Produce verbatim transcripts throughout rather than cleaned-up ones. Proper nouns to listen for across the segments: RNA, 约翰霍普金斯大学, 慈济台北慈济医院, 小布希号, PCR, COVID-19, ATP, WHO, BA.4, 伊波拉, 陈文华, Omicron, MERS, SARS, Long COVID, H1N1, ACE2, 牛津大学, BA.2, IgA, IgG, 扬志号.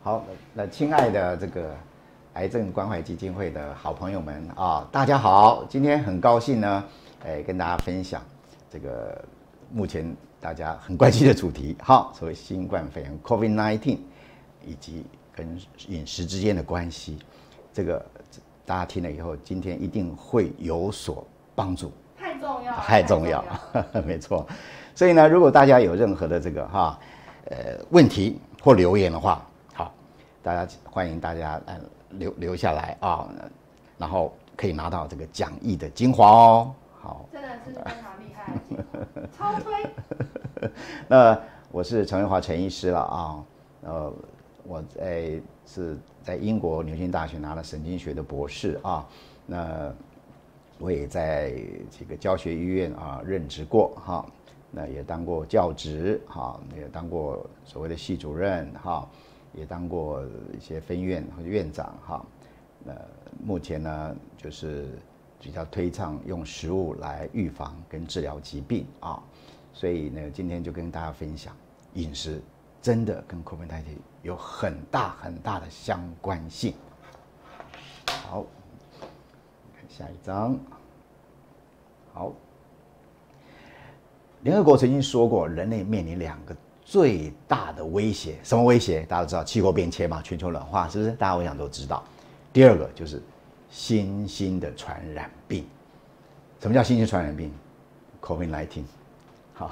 好，那亲爱的这个癌症关怀基金会的好朋友们啊，大家好！今天很高兴呢，哎，跟大家分享这个目前大家很关心的主题，好，所谓新冠肺炎 COVID 十九 以及跟饮食之间的关系，这个大家听了以后，今天一定会有所帮助。太重要，太重要，没错。所以呢，如果大家有任何的这个哈、啊、呃问题或留言的话，好，大家欢迎大家来。 留留下来啊，然后可以拿到这个讲义的精华哦。好，真的是非常厉害，超推。那我是陈文华陈医师了啊，呃，我在是在英国牛津大学拿了神经学的博士啊，那我也在这个教学医院啊任职过哈、啊，那也当过教职哈、啊，也当过所谓的系主任哈。啊 也当过一些分院或者院长哈，那目前呢就是比较推倡用食物来预防跟治疗疾病啊，所以呢今天就跟大家分享饮食真的跟 COVID 十九 有很大很大的相关性。好，看下一张。好，联合国曾经说过，人类面临两个 最大的威胁，什么威胁？大家都知道，气候变迁嘛，全球暖化，是不是？大家我想都知道。第二个就是新兴的传染病。什么叫新兴传染病 ？COVID 十九， 好，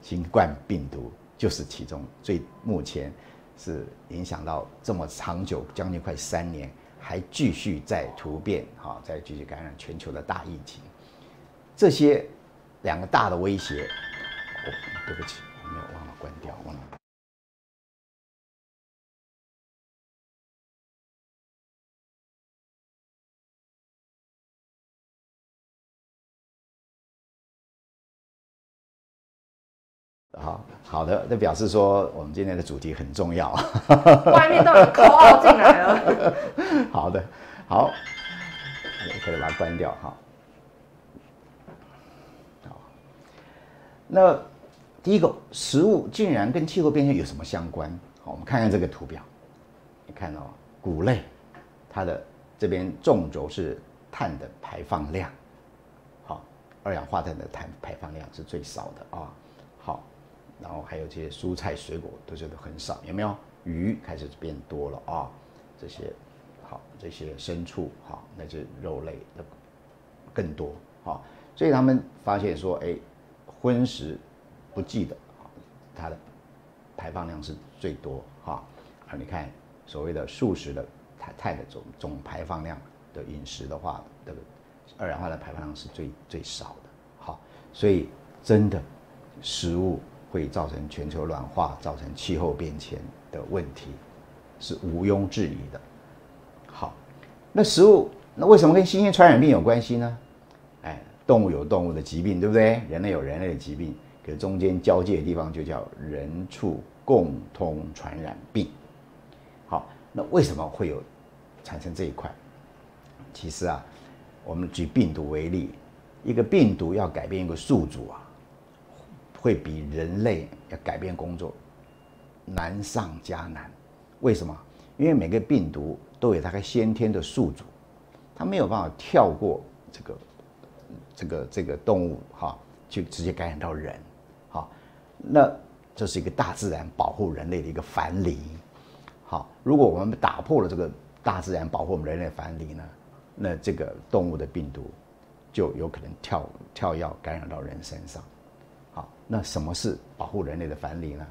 新冠病毒就是其中最目前是影响到这么长久，将近快三年，还继续在突变，好，再继续感染全球的大疫情。这些两个大的威胁，哦，对不起。 关掉，忘了。好好的，那表示说我们今天的主题很重要。外面都有口号进来了。好的，好，可以把它关掉哈。好，那 第一个，食物竟然跟气候变迁有什么相关？好，我们看看这个图表。你看哦，谷类，它的这边纵轴是碳的排放量，好，二氧化碳的碳排放量是最少的啊。好，然后还有这些蔬菜水果都觉得很少，有没有？鱼开始变多了啊，这些好，这些牲畜好，那是肉类的更多啊。所以他们发现说，哎，荤食 不记得，它的排放量是最多哈。而你看所谓的素食的碳的总总排放量的饮食的话，这个二氧化碳排放量是最最少的。好，所以真的食物会造成全球暖化、造成气候变迁的问题是毋庸置疑的。好，那食物那为什么跟新型传染病有关系呢？哎，动物有动物的疾病，对不对？人类有人类的疾病。 可中间交界的地方就叫人畜共通传染病。好，那为什么会有产生这一块？其实啊，我们举病毒为例，一个病毒要改变一个宿主啊，会比人类要改变工作难上加难。为什么？因为每个病毒都有它先天的宿主，它没有办法跳过这个、这个、这个动物哈，去直接感染到人。 那这是一个大自然保护人类的一个藩篱，好，如果我们打破了这个大自然保护我们人类的藩篱呢，那这个动物的病毒就有可能跳跳跃感染到人身上，好，那什么是保护人类的藩篱呢？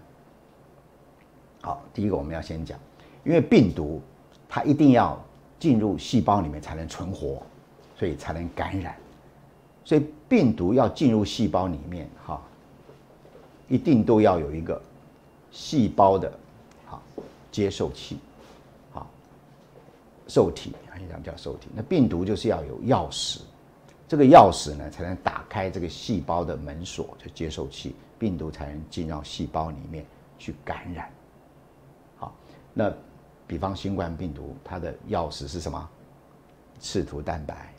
好，第一个我们要先讲，因为病毒它一定要进入细胞里面才能存活，所以才能感染，所以病毒要进入细胞里面，哈。 一定都要有一个细胞的好接受器，好受体，应该叫受体。那病毒就是要有钥匙，这个钥匙呢才能打开这个细胞的门锁，就接受器，病毒才能进到细胞里面去感染。好，那比方新冠病毒，它的钥匙是什么？刺突蛋白。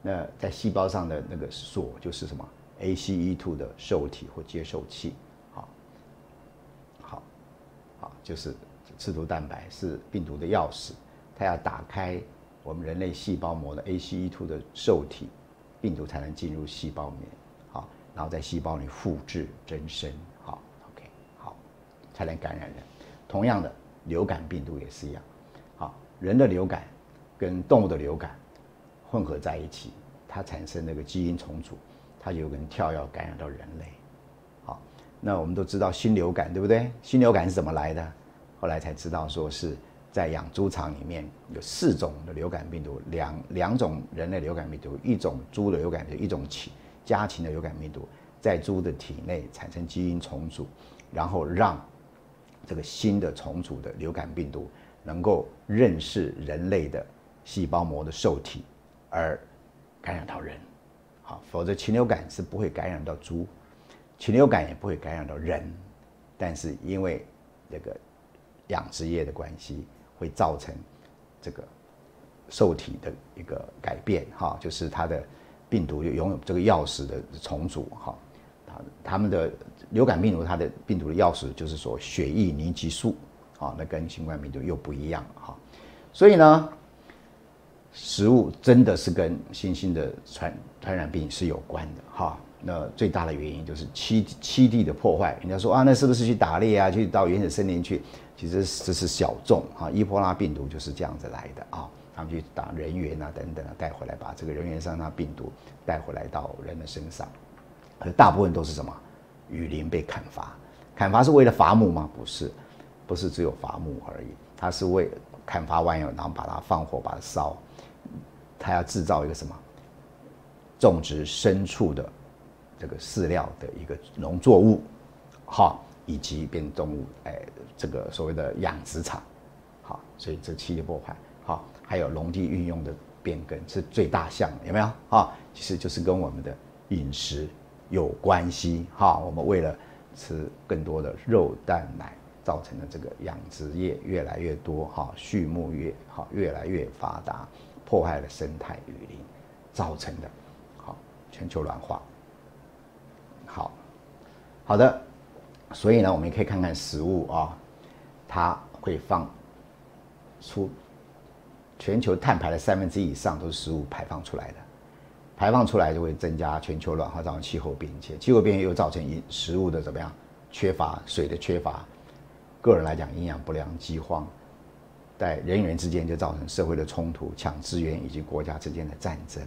那在细胞上的那个锁就是什么？ A C E 二 的受体或接受器，好，好，好，就是刺突蛋白是病毒的钥匙，它要打开我们人类细胞膜的 A C E two 的受体，病毒才能进入细胞里面，好，然后在细胞里复制增生，好 ，OK， 好，才能感染人。同样的，流感病毒也是一样，好，人的流感跟动物的流感混合在一起，它产生那个基因重组，它有可能跳跃感染到人类。好，那我们都知道新流感，对不对？新流感是怎么来的？后来才知道，说是在养猪场里面有四种的流感病毒，两两种人类流感病毒，一种猪的流感病毒，一种家禽的流感病毒，在猪的体内产生基因重组，然后让这个新的重组的流感病毒能够认识人类的细胞膜的受体，而感染到人。好，否则禽流感是不会感染到猪，禽流感也不会感染到人，但是因为这个养殖业的关系，会造成这个受体的一个改变，哈，就是它的病毒拥有这个钥匙的重组，哈，他们的流感病毒它的病毒的钥匙就是说血液凝集素，啊，那跟新冠病毒又不一样，哈，所以呢，食物真的是跟新兴的传传染病是有关的，哈。那最大的原因就是栖栖地的破坏。人家说啊，那是不是去打猎啊，去到原始森林去？其实这是小众啊，伊波拉病毒就是这样子来的啊。他们去打人猿啊等等啊带回来，把这个人猿上那病毒带回来到人的身上。而大部分都是什么？雨林被砍伐，砍伐是为了伐木吗？不是，不是只有伐木而已，它是为砍伐完以后，然后把它放火把它烧，它要制造一个什么？种植牲畜的。这个饲料的一个农作物，哈，以及变动物，哎，这个所谓的养殖场，好，所以这栖地破坏，好，还有农地运用的变更是最大项，有没有？哈，其实就是跟我们的饮食有关系，哈，我们为了吃更多的肉蛋奶，造成的这个养殖业越来越多，哈，畜牧业哈越来越发达，破坏了生态雨林，造成的，好，全球暖化。好好的，所以呢，我们也可以看看食物啊、哦，它会放出全球碳排的三分之一以上都是食物排放出来的，排放出来就会增加全球暖化，造成气候变迁，气候变迁又造成饮食物的怎么样缺乏，水的缺乏，个人来讲营养不良、饥荒，在人与人之间就造成社会的冲突、抢资源以及国家之间的战争。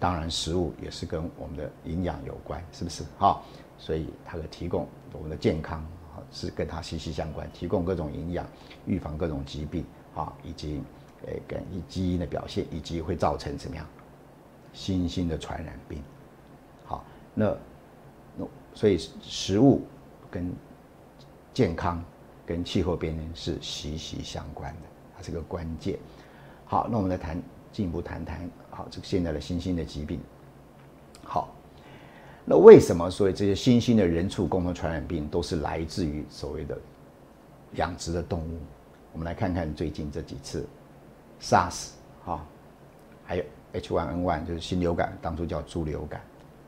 当然，食物也是跟我们的营养有关，是不是？哈，所以它的提供我们的健康是跟它息息相关，提供各种营养，预防各种疾病啊，以及诶跟基因的表现，以及会造成怎么样新兴的传染病。好，那那所以食物跟健康跟气候变迁是息息相关的，它是个关键。好，那我们来谈。进一步谈谈好这个现在的新兴的疾病，好，那为什么所以这些新兴的人畜共同传染病都是来自于所谓的养殖的动物？我们来看看最近这几次 SARS 哈、哦，还有 H one N one 就是新流感，当初叫猪流感，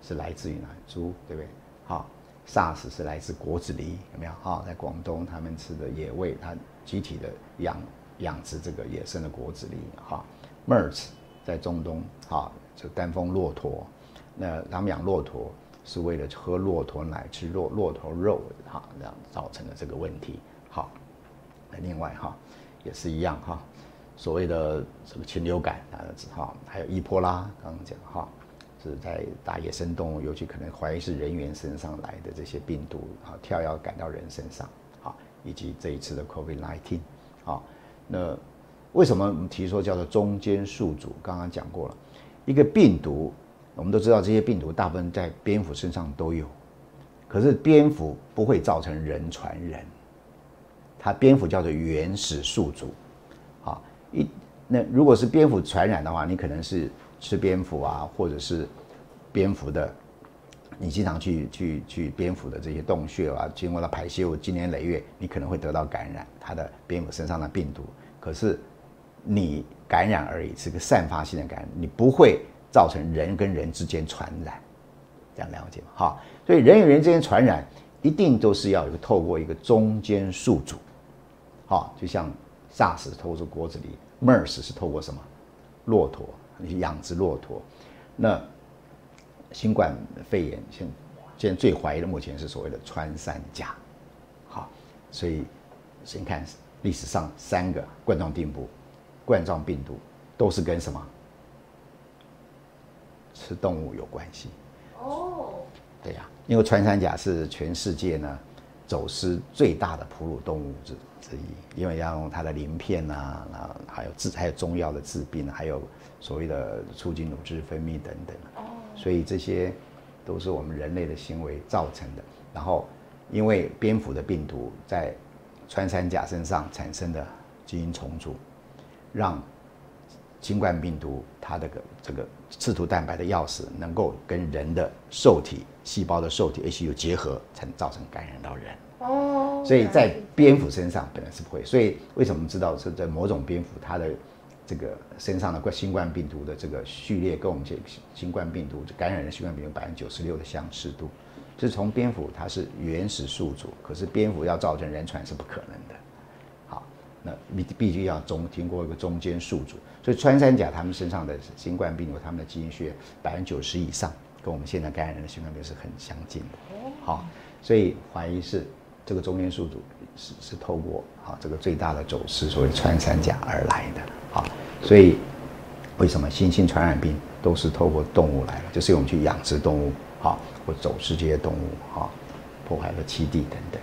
是来自于哪猪对不对？好、哦、SARS 是来自果子狸有没有？哈、哦，在广东他们吃的野味，它集体的养养殖这个野生的果子狸哈。哦MERS 在中东，哈，就丹峰骆驼，那他们养骆驼是为了喝骆驼奶、吃骆骆驼肉，哈，这样造成的这个问题，好。另外哈，也是一样哈，所谓的这个禽流感啊，哈，还有伊波拉，刚刚讲哈，是在打野生动物，尤其可能怀疑是人猿身上来的这些病毒，啊，跳跃赶到人身上，啊，以及这一次的 COVID 十九，啊，那。为什么我们提说叫做中间宿主？刚刚讲过了，一个病毒，我们都知道这些病毒大部分在蝙蝠身上都有，可是蝙蝠不会造成人传人，它蝙蝠叫做原始宿主，啊，一那如果是蝙蝠传染的话，你可能是吃蝙蝠啊，或者是蝙蝠的，你经常去去去蝙蝠的这些洞穴啊，经过了排泄物，经年累月，你可能会得到感染它的蝙蝠身上的病毒，可是。你感染而已，是个散发性的感染，你不会造成人跟人之间传染，这样了解吗？哈，所以人与人之间传染一定都是要有透过一个中间宿主，啊，就像 SARS 投入骨子里 ，MERS 是透过什么？骆驼，养殖骆驼。那新冠肺炎现现在最怀疑的目前是所谓的穿山甲，好，所以你看历史上三个冠状病毒，冠状病毒都是跟什么吃动物有关系。哦，对呀、啊，因为穿山甲是全世界呢走私最大的哺乳动物之之一，因为要用它的鳞片啊，然后还有治还有中药的治病，还有所谓的促进乳汁分泌等等。哦，所以这些都是我们人类的行为造成的。然后，因为蝙蝠的病毒在穿山甲身上产生的基因重组，让新冠病毒它的这个刺突蛋白的钥匙能够跟人的受体细胞的受体 H 一 结合，才造成感染到人。哦，所以在蝙蝠身上本来是不会。所以为什么我们知道是在某种蝙蝠它的这个身上的新冠病毒的这个序列跟我们新冠病毒感染的新冠病毒百分之九十六的相似度，是从蝙蝠它是原始宿主，可是蝙蝠要造成人传是不可能的。好，那必必须要中经过一个中间宿主，所以穿山甲他们身上的新冠病毒，他们的基因序百分之九十以上跟我们现在感染的新冠病毒是很相近的。好，所以怀疑是这个中间宿主是是透过啊这个最大的走私所谓穿山甲而来的。好，所以为什么新兴传染病都是透过动物来的？就是我们去养殖动物，好，或走私这些动物，啊，破坏了栖地等等。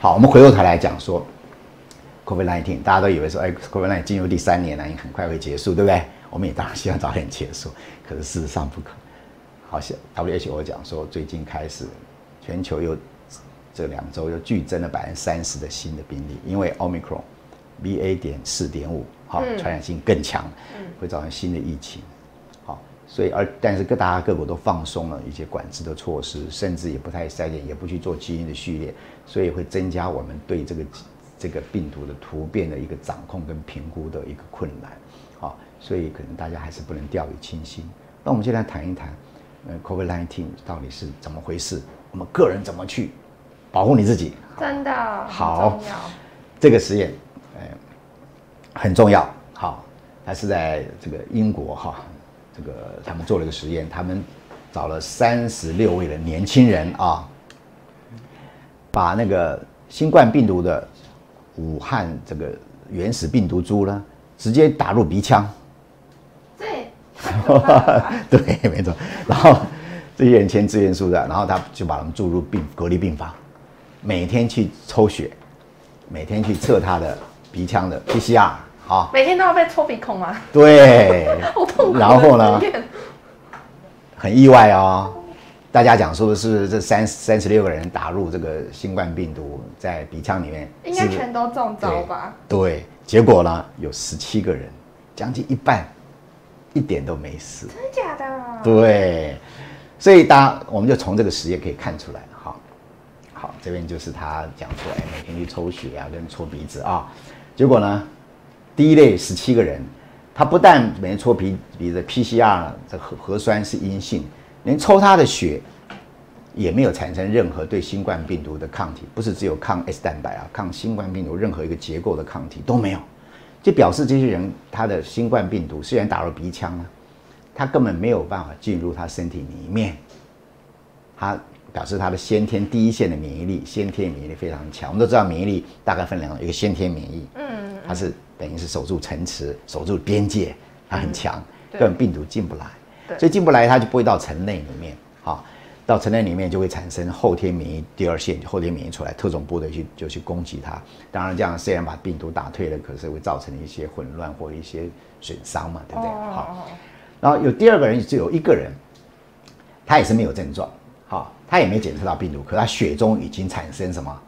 好，我们回过头来讲说 COVID 十九， 大家都以为说，哎 ，COVID 十九 进入第三年了，很快会结束，对不对？我们也当然希望早点结束，可是事实上不可。好像 W H O 讲说，最近开始全球又这两周又剧增了百分之三十的新的病例，因为 Omicron B A 点四点五。好，传染性更强，会造成新的疫情。好，所以而但是各大家各国都放松了一些管制的措施，甚至也不太筛检，也不去做基因的序列，所以会增加我们对这个这个病毒的突变的一个掌控跟评估的一个困难。好，所以可能大家还是不能掉以轻心。那我们现在谈一谈，呃 ，COVID 十九 到底是怎么回事？我们个人怎么去保护你自己？真的好，这个实验，哎。很重要，好，它是在这个英国哈，这个他们做了一个实验，他们找了三十六位的年轻人啊，把那个新冠病毒的武汉这个原始病毒株呢，直接打入鼻腔，对，对，没错，然后这些人签自愿书的，然后他就把他们注入病隔离病房，每天去抽血，每天去测他的。鼻腔的 P C R 啊，每天都要被抽鼻孔吗？对，好痛苦。然后呢，很意外哦，大家讲说是这三三十六个人打入这个新冠病毒在鼻腔里面，应该全都中招吧？对，对，结果呢，有十七个人，将近一半，一点都没事。真的假的？对，所以大家我们就从这个实验可以看出来。好，好，这边就是他讲说，哎，每天去抽血啊，跟搓鼻子啊。结果呢，第一类十七个人，他不但每天抽鼻鼻的 P C R 的核核酸是阴性，连抽他的血也没有产生任何对新冠病毒的抗体，不是只有抗 S 蛋白啊，抗新冠病毒任何一个结构的抗体都没有，就表示这些人他的新冠病毒虽然打入鼻腔了，他根本没有办法进入他身体里面，他。表示他的先天第一线的免疫力，先天免疫力非常强。我们都知道免疫力大概分两种，一个先天免疫，嗯，它是等于是守住城池、守住边界，它很强，根本病毒进不来，所以进不来它就不会到城内里面，好，到城内里面就会产生后天免疫第二线，后天免疫出来，特种部队去就去攻击它。当然这样虽然把病毒打退了，可是会造成一些混乱或一些损伤嘛，对不对？好，然后有第二个人只有一个人，他也是没有症状。好，他也没检测到病毒，可他血中已经产生什么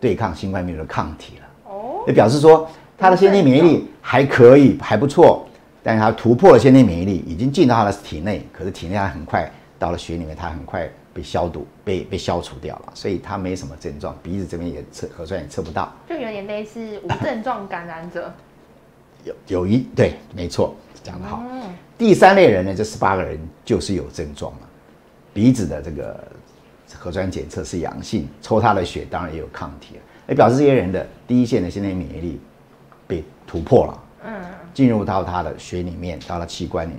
对抗新冠病毒的抗体了。哦，也表示说他的先天免疫力还可以，还不错，但是他突破了先天免疫力，已经进到他的体内，可是体内他很快到了血里面，他很快被消毒、被被消除掉了，所以他没什么症状，鼻子这边也测核酸也测不到，就有点类似无症状感染者。有有一对，没错，讲得好。嗯、第三类人呢，这十八个人就是有症状了。鼻子的这个核酸检测是阳性，抽他的血当然也有抗体了，也表示这些人的第一线的现代免疫力被突破了，嗯，进入到他的血里面，到他器官里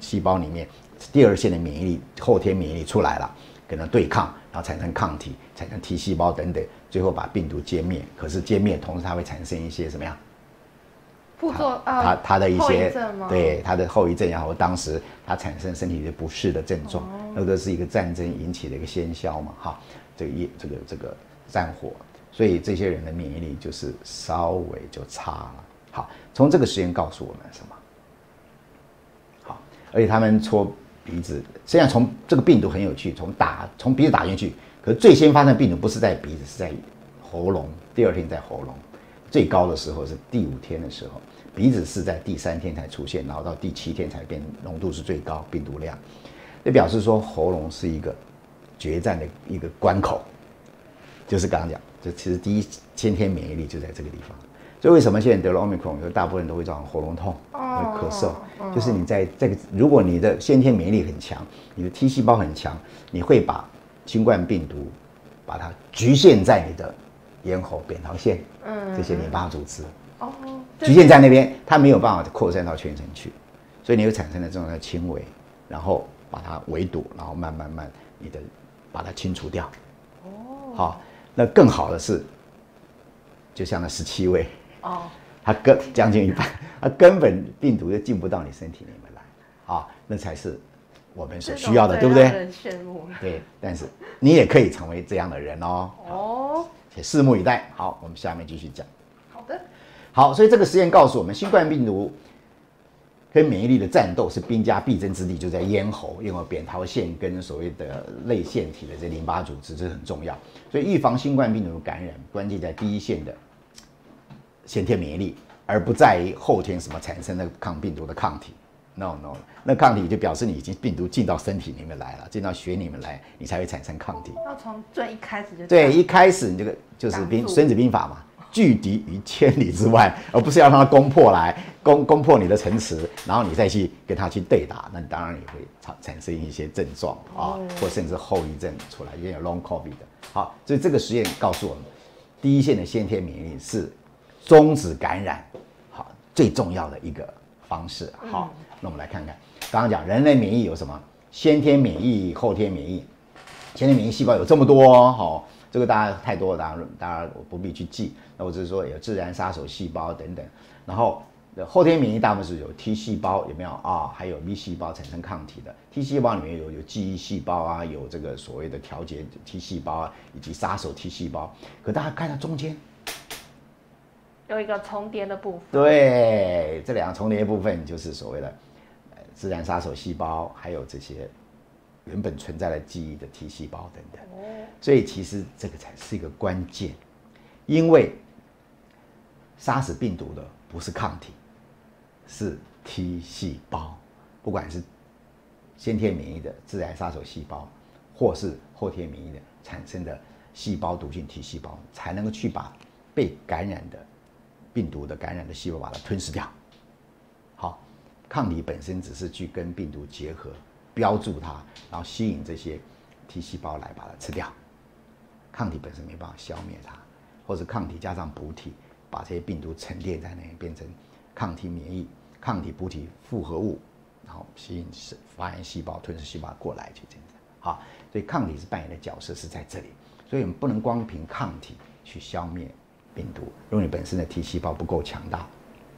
细胞里面，第二线的免疫力后天免疫力出来了，跟他对抗，然后产生抗体，产生 T 细胞等等，最后把病毒歼灭。可是歼灭同时它会产生一些什么样？副作它它的一些对它的后遗症，然后当时它产生身体的不适的症状，哦、那个是一个战争引起的一个先兆嘛，哈，这个这个这个战火，所以这些人的免疫力就是稍微就差了。好，从这个实验告诉我们什么？好，而且他们戳鼻子，虽然从这个病毒很有趣，从打从鼻子打进去，可是最先发生的病毒不是在鼻子，是在喉咙，第二天在喉咙。最高的时候是第五天的时候，鼻子是在第三天才出现，然后到第七天才变浓度是最高，病毒量。这表示说喉咙是一个决战的一个关口，就是刚刚讲，这其实第一先天免疫力就在这个地方。所以为什么现在得了 Omicron， 有大部分人都会造成喉咙痛、会咳嗽，就是你在这个，如果你的先天免疫力很强，你的 T 细胞很强，你会把新冠病毒把它局限在你的咽喉、扁桃腺，嗯，这些淋巴组织，哦，局限在那边，它没有办法扩散到全身去，所以你又产生了这种的轻微，然后把它围堵，然后慢慢慢你的把它清除掉。哦，好，那更好的是，就像那十七位，哦，它根将近一半，它根本病毒就进不到你身体里面来，啊，那才是我们所需要的，对不对？对，但是你也可以成为这样的人哦。哦。拭目以待。好，我们下面继续讲。好的。好，所以这个实验告诉我们，新冠病毒跟免疫力的战斗是兵家必争之地，就在咽喉，因为扁桃腺跟所谓的类腺体的这淋巴组织，这很重要。所以预防新冠病毒感染，关键在第一线的先天免疫力，而不在于后天什么产生的抗病毒的抗体。No no， 那抗体就表示你已经病毒进到身体里面来了，进到血里面来，你才会产生抗体。要从最一开始就对，一开始你这个就是《孙子兵法》嘛，拒敌于千里之外，而不是要让它攻破来，攻攻破你的城池，然后你再去跟它去对打，那当然也会产产生一些症状啊，哦、或甚至后遗症出来，也有 Long COVID 的。好，所以这个实验告诉我们，第一线的先天免疫力是终止感染，好，最重要的一个方式。好。嗯，那我们来看看，刚刚讲人类免疫有什么？先天免疫、后天免疫。先天免疫细胞有这么多哦，哦这个大家太多了，当然当然我不必去记。那我只是说有自然杀手细胞等等。然后后天免疫大部分是有 T 细胞，有没有啊、哦？还有 B 细胞产生抗体的。T 细胞里面有有记忆细胞啊，有这个所谓的调节 T 细胞啊，以及杀手 T 细胞。可大家看到中间。有一个重叠的部分，对，这两个重叠部分就是所谓的自然杀手细胞，还有这些原本存在的记忆的 T 细胞等等。所以其实这个才是一个关键，因为杀死病毒的不是抗体，是 T 细胞，不管是先天免疫的自然杀手细胞，或是后天免疫的产生的细胞毒性 T 细胞，才能够去把被感染的病毒的感染的细胞把它吞噬掉。好，抗体本身只是去跟病毒结合，标注它，然后吸引这些 T 细胞来把它吃掉。抗体本身没办法消灭它，或者抗体加上补体，把这些病毒沉淀在那里，变成抗体免疫、抗体补体复合物，然后吸引发炎细胞、吞噬细胞过来去这样子。好，所以抗体是扮演的角色是在这里，所以我们不能光凭抗体去消灭病毒，如果你本身的 T 细胞不够强大，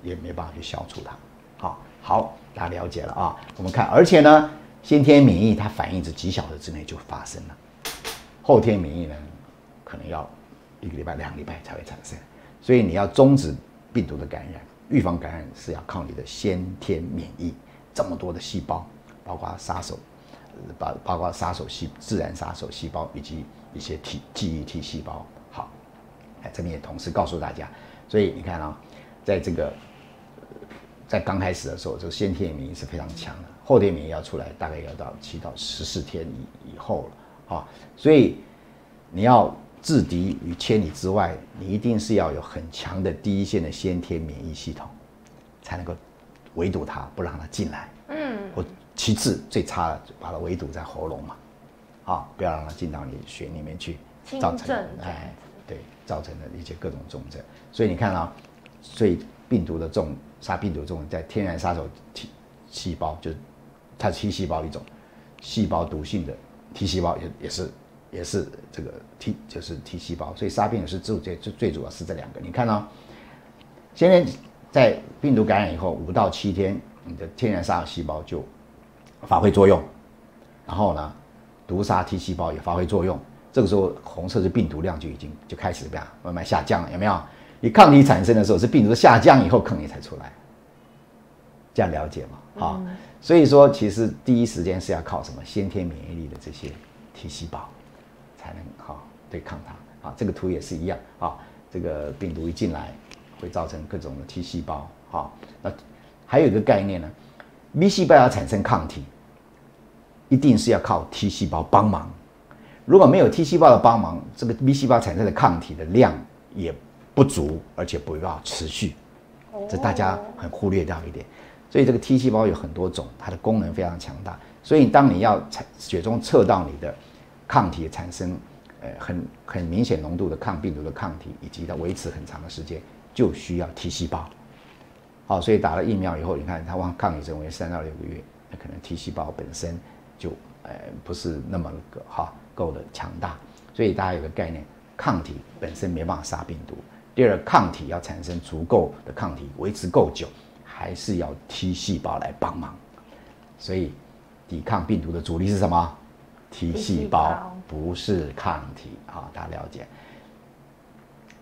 也没办法去消除它。好，好，大家了解了啊。我们看，而且呢，先天免疫它反应是几小时之内就发生了，后天免疫呢，可能要一个礼拜、两个礼拜才会产生。所以你要终止病毒的感染，预防感染是要靠你的先天免疫。这么多的细胞，包括杀手，包包括杀手细自然杀手细胞以及一些 T 记忆 T 细胞。哎，这边也同时告诉大家，所以你看啊、哦，在这个在刚开始的时候，这个先天免疫是非常强的，后天免疫要出来大概要到七到十四天以以后了啊、哦。所以你要制敌于千里之外，你一定是要有很强的第一线的先天免疫系统，才能够围堵它，不让它进来。嗯。我其次最差的，把它围堵在喉咙嘛，啊、哦，不要让它进到你血里面去，造成哎。对，造成了一些各种重症。所以你看啊，所以病毒的重杀病毒重在天然杀手 T 细胞，就是它 T 细胞一种，细胞毒性的 T 细胞也也是也是这个 T 就是 T 细胞，所以杀病毒是最最最主要是这两个。你看啊，先天在病毒感染以后五到七天，你的天然杀手细胞就发挥作用，然后呢，毒杀 T 细胞也发挥作用。这个时候，红色是病毒量就已经就开始慢慢下降了，有没有？你抗体产生的时候是病毒下降以后，抗体才出来，这样了解吗？啊、嗯，所以说其实第一时间是要靠什么先天免疫力的这些 T 细胞才能哈、哦、对抗它啊。这个图也是一样啊、哦，这个病毒一进来会造成各种的 T 细胞啊、哦。那还有一个概念呢 ，B 细胞要产生抗体，一定是要靠 T 细胞帮忙。如果没有 T 细胞的帮忙，这个 B 细胞产生的抗体的量也不足，而且不要持续，这大家很忽略掉一点。所以这个 T 细胞有很多种，它的功能非常强大。所以当你要血中测到你的抗体产生，呃，很很明显浓度的抗病毒的抗体，以及它维持很长的时间，就需要 T 细胞。好，所以打了疫苗以后，你看它往抗体成为三到六个月，那可能 T 细胞本身就呃不是那么个哈。够的强大，所以大家有个概念，抗体本身没办法杀病毒。第二，抗体要产生足够的抗体，维持够久，还是要 T 细胞来帮忙。所以，抵抗病毒的主力是什么 ？T 细胞，不是抗体啊，大家了解。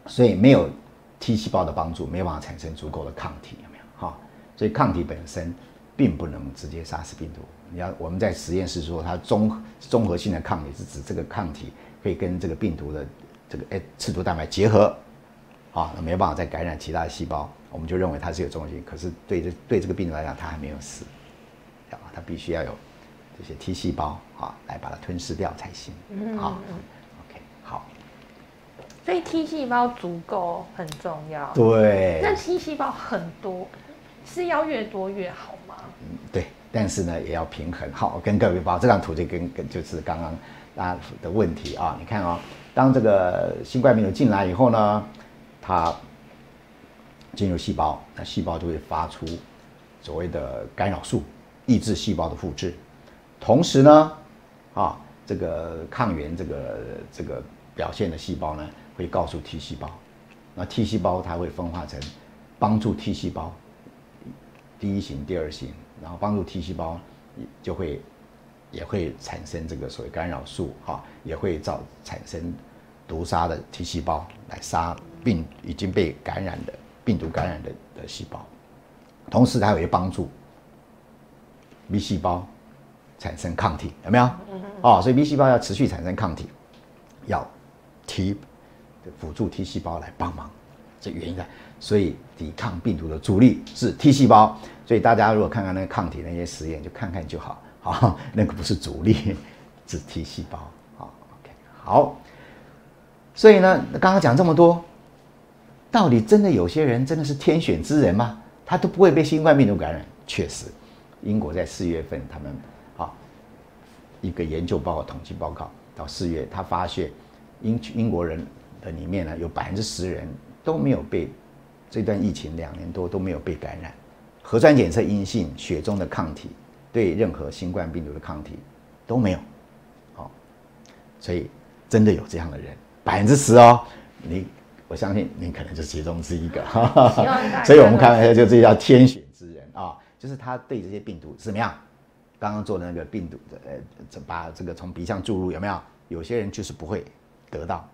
所以没有 T 细胞的帮助，没办法产生足够的抗体，有没有？哈，所以抗体本身并不能直接杀死病毒。你要我们在实验室说，它综综合性的抗体是指这个抗体可以跟这个病毒的这个哎刺突蛋白结合，啊，没办法再感染其他的细胞，我们就认为它是有综合性。可是对这对这个病毒来讲，它还没有死，啊，它必须要有这些 T 细胞啊来把它吞噬掉才行。啊、嗯、，OK， 好。所以 T 细胞足够很重要。对。那 T 细胞很多，是要越多越好吗？嗯，对。但是呢，也要平衡。好，我跟各位报这张图就跟跟就是刚刚大家的问题啊。你看啊、哦，当这个新冠病毒进来以后呢，它进入细胞，那细胞就会发出所谓的干扰素，抑制细胞的复制。同时呢，啊，这个抗原这个这个表现的细胞呢，会告诉 T 细胞，那 T 细胞它会分化成帮助 T 细胞第一型、第二型。然后帮助 T 细胞就会也会产生这个所谓干扰素哈，也会造产生毒杀的 T 细胞来杀病已经被感染的病毒感染的的细胞，同时它也会帮助 B 细胞产生抗体，有没有？哦，所以 B 细胞要持续产生抗体，要 T 辅助 T 细胞来帮忙，这原因在。所以抵抗病毒的主力是 T 细胞，所以大家如果看看那个抗体那些实验，就看看就好，好，那个不是主力，是 T 细胞，好 ，OK， 好。所以呢，刚刚讲这么多，到底真的有些人真的是天选之人吗？他都不会被新冠病毒感染？确实，英国在四月份他们啊一个研究报告、统计报告到四月，他发现英英国人的里面呢有百分之十人都没有被这段疫情两年多都没有被感染，核酸检测阴性，血中的抗体对任何新冠病毒的抗体都没有，哦，所以真的有这样的人，百分之十哦，你我相信你可能就是其中之一个，所以我们开玩笑就这叫天选之人啊、哦，就是他对这些病毒怎么样？刚刚做的那个病毒的呃，把这个从鼻腔注入有没有？有些人就是不会得到，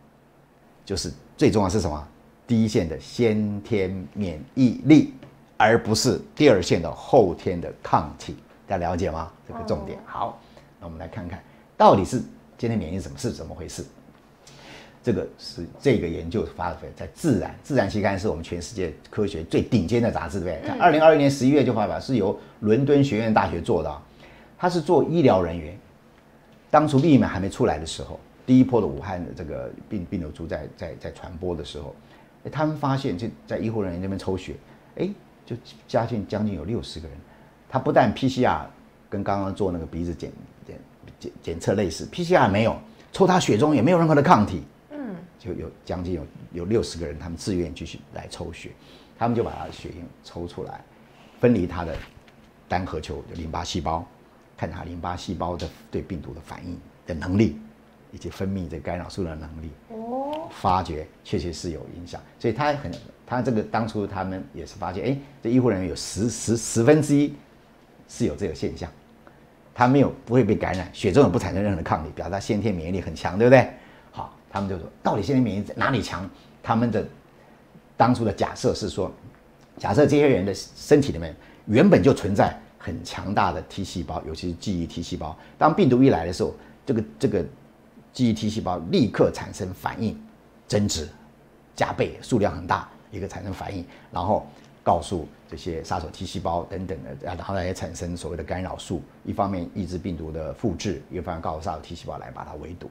就是最重要是什么？第一线的先天免疫力，而不是第二线的后天的抗体，大家了解吗？这个重点。好，那我们来看看到底是先天免疫是什么是怎么回事。这个是这个研究发表在《自然》，《自然》期刊是我们全世界科学最顶尖的杂志，对不对？在二零二一年十一月就发表，是由伦敦学院大学做的。他是做医疗人员，当初疫苗还没出来的时候，第一波的武汉的这个病病毒株在在在传播的时候。他们发现就在医护人员那边抽血，哎，就加进将近有六十个人，他不但 P C R 跟刚刚做那个鼻子检检检测类似 ，P C R 没有，抽他血中也没有任何的抗体，嗯，就有将近有有六十个人，他们自愿继续来抽血，他们就把他的血液抽出来，分离他的单核球就淋巴细胞，看他淋巴细胞的对病毒的反应的能力，以及分泌这干扰素的能力，哦，发觉确实是有影响，所以他很他这个当初他们也是发现，哎，这医护人员有十十十分之一是有这个现象。他没有不会被感染，血中也不产生任何的抗体，表示他先天免疫力很强，对不对？好，他们就说到底先天免疫哪里强？他们的当初的假设是说，假设这些人的身体里面原本就存在很强大的 T 细胞，尤其是记忆 T 细胞。当病毒一来的时候，这个这个记忆 T 细胞立刻产生反应，增值加倍，数量很大，一个产生反应，然后告诉这些杀手 T 细胞等等的，然后来产生所谓的干扰素，一方面抑制病毒的复制，一方面告诉杀手 T 细胞来把它围堵，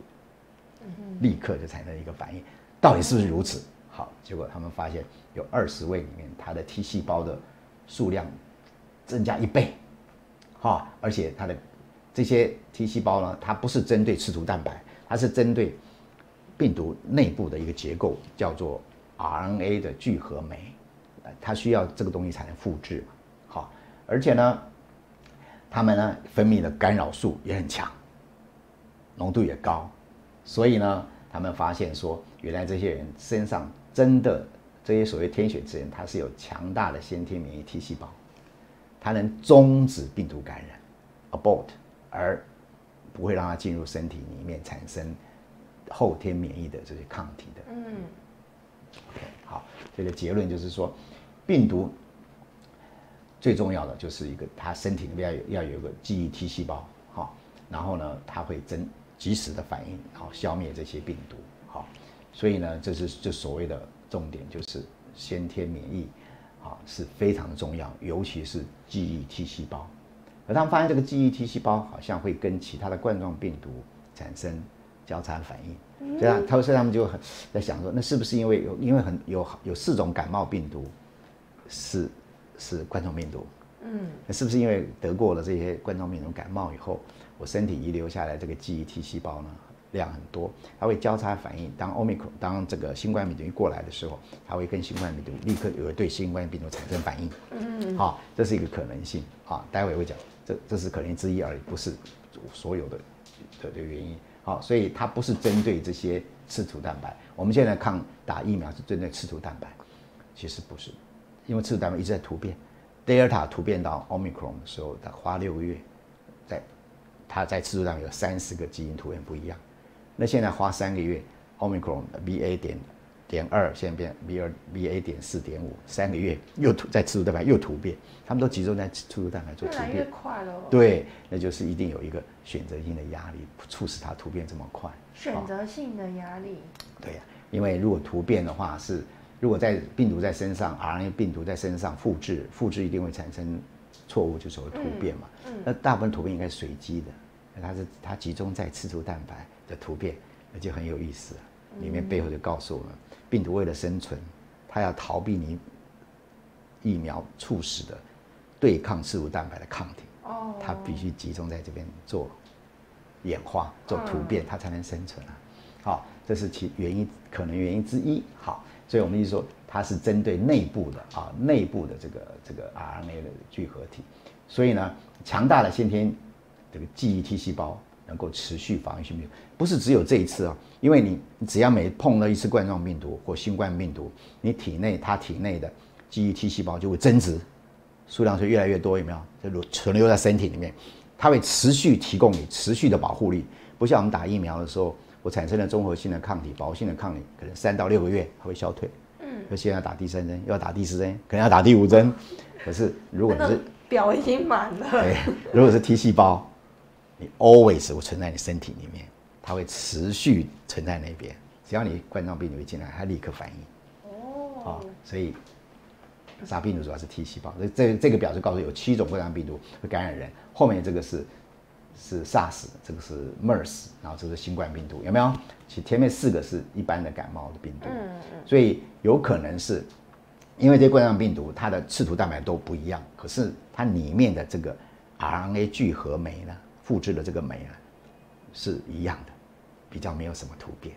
立刻就产生一个反应。到底是不是如此？好，结果他们发现有二十位里面，它的 T 细胞的数量增加一倍，哈，而且它的这些 T 细胞呢，它不是针对刺突蛋白，它是针对病毒内部的一个结构，叫做 R N A 的聚合酶。它需要这个东西才能复制嘛，好，而且呢，它们呢分泌的干扰素也很强，浓度也高，所以呢，他们发现说，原来这些人身上真的这些所谓天选之人，他是有强大的先天免疫 T 细胞，它能终止病毒感染 ，abort， 而不会让它进入身体里面产生后天免疫的这些抗体的。嗯 ，OK， 好，这个结论就是说。病毒最重要的就是一个，它身体里面要有要有一个记忆 T 细胞，好、哦，然后呢，它会真及时的反应，好、哦，消灭这些病毒，好、哦，所以呢，这是就所谓的重点，就是先天免疫，好、哦、是非常重要，尤其是记忆 T 细胞。而他们发现这个记忆 T 细胞好像会跟其他的冠状病毒产生交叉反应，所以他，所以他们就很在想说，那是不是因为有因为很有有四种感冒病毒？是是冠状病毒，嗯，那是不是因为得过了这些冠状病毒感冒以后，我身体遗留下来这个记忆 T 细胞呢量很多，它会交叉反应。当 Omicron 当这个新冠病毒一过来的时候，它会跟新冠病毒立刻有对新冠病毒产生反应，嗯，好、哦，这是一个可能性啊、哦。待会我会讲，这这是可能之一而已，不是所有的的的原因。好、哦，所以它不是针对这些刺突蛋白。我们现在抗打疫苗是针对刺突蛋白，其实不是。因为刺突蛋白一直在突变 ，Delta 突变到 Omicron 的时候，它花六个月，在它在刺突蛋白有三十个基因突变不一样。那现在花三个月 ，Omicron B A 点点二现在变 B 二 B A 点四点五，三个月又突在刺突蛋白又突变，他们都集中在刺突蛋白做突变，越来越快了、哦。对，那就是一定有一个选择性的压力，促使它突变这么快。选择性的压力。哦、对呀、啊，因为如果突变的话是。如果在病毒在身上 ，R N A 病毒在身上复制，复制一定会产生错误，就所谓突变嘛。嗯嗯、那大部分突变应该是随机的，它是它集中在刺突蛋白的突变，那就很有意思了。里面背后就告诉我们，嗯、病毒为了生存，它要逃避你疫苗促使的对抗刺突蛋白的抗体，哦、它必须集中在这边做演化、做突变，嗯、它才能生存啊。好，这是其原因可能原因之一。好。所以我们一直说它是针对内部的啊，内部的这个这个 R N A 的聚合体，所以呢，强大的先天这个记忆 T 细胞能够持续防御性病毒，不是只有这一次啊、哦，因为你只要每碰到一次冠状病毒或新冠病毒，你体内它体内的记忆 T 细胞就会增值，数量就越来越多，有没有？就存留在身体里面，它会持续提供你持续的保护力，不像我们打疫苗的时候。我产生了综合性的抗体、保护性的抗体，可能三到六个月它会消退。嗯，而现在要打第三针，又要打第四针，可能要打第五针。可是如果你是表已经满了，对，如果是 T 细胞，你 always 会存在你身体里面，它会持续存在那边。只要你冠状病毒一进来，它立刻反应。哦，哦所以杀病毒主要是 T 细胞。这这这个表就告诉有七种冠状病毒会感染人，后面这个是。是 SARS， 这个是 MERS， 然后这是新冠病毒，有没有？其实前面四个是一般的感冒的病毒，嗯、所以有可能是因为这些冠状病毒它的刺突蛋白都不一样，可是它里面的这个 R N A 聚合酶呢，复制的这个酶呢是一样的，比较没有什么突变。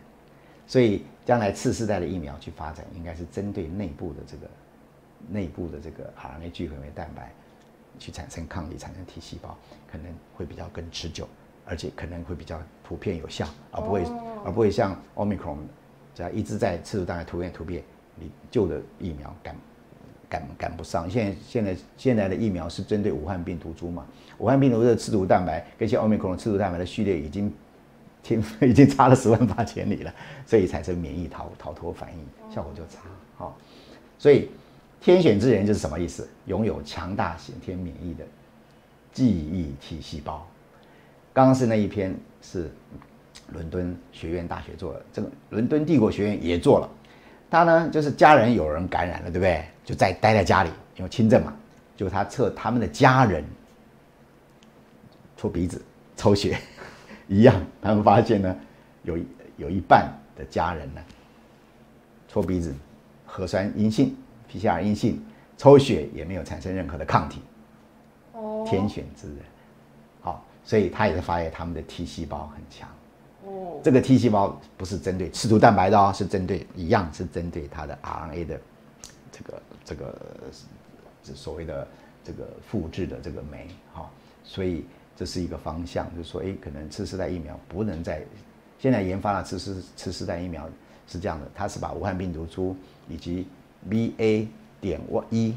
所以将来次世代的疫苗去发展，应该是针对内部的这个内部的这个 R N A 聚合酶蛋白去产生抗体、产生 T 细胞，可能会比较更持久，而且可能会比较普遍有效，而不会、哦、而不会像 Omicron 只要一直在次数大概突变突变，你旧的疫苗赶赶赶不上。现在现在现在的疫苗是针对武汉病毒株嘛？武汉病毒的刺突蛋白跟像 Omicron 的刺突蛋白的序列已经。已经差了十万八千里了，所以产生免疫逃逃脱反应，效果就差。好、哦，所以天选之人就是什么意思？拥有强大先天免疫的记忆体细胞。刚刚是那一篇是伦敦学院大学做的，这个伦敦帝国学院也做了。他呢就是家人有人感染了，对不对？就在待在家里，因为轻症嘛，就他测他们的家人戳鼻子、抽血。一样，他们发现呢，有有一半的家人呢，戳鼻子核酸阴性 ，P C R 阴性，抽血也没有产生任何的抗体，哦，天选之人，好，所以他也是发现他们的 T 细胞很强，哦，这个 T 细胞不是针对刺突蛋白的哦，是针对一样是针对它的 R N A 的这个这个所谓的这个复制的这个酶，好，所以。这是一个方向，就是说，哎，可能次世代疫苗不能再，现在研发了次世次世代疫苗是这样的，它是把武汉病毒株以及 B A 点一，